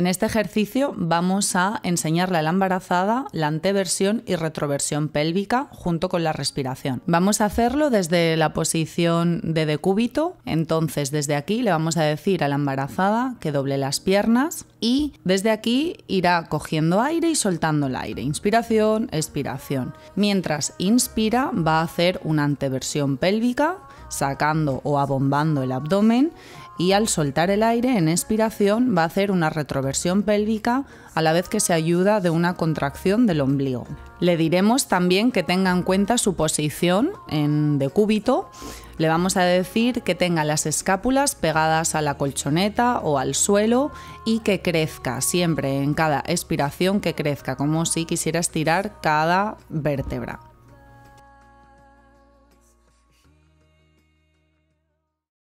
En este ejercicio vamos a enseñarle a la embarazada la anteversión y retroversión pélvica junto con la respiración. Vamos a hacerlo desde la posición de decúbito, entonces desde aquí le vamos a decir a la embarazada que doble las piernas y desde aquí irá cogiendo aire y soltando el aire, inspiración, expiración. Mientras inspira va a hacer una anteversión pélvica, sacando o abombando el abdomen, y al soltar el aire en expiración va a hacer una retroversión pélvica a la vez que se ayuda de una contracción del ombligo. Le diremos también que tenga en cuenta su posición en decúbito. Le vamos a decir que tenga las escápulas pegadas a la colchoneta o al suelo y que crezca siempre en cada expiración, que crezca como si quisiera estirar cada vértebra.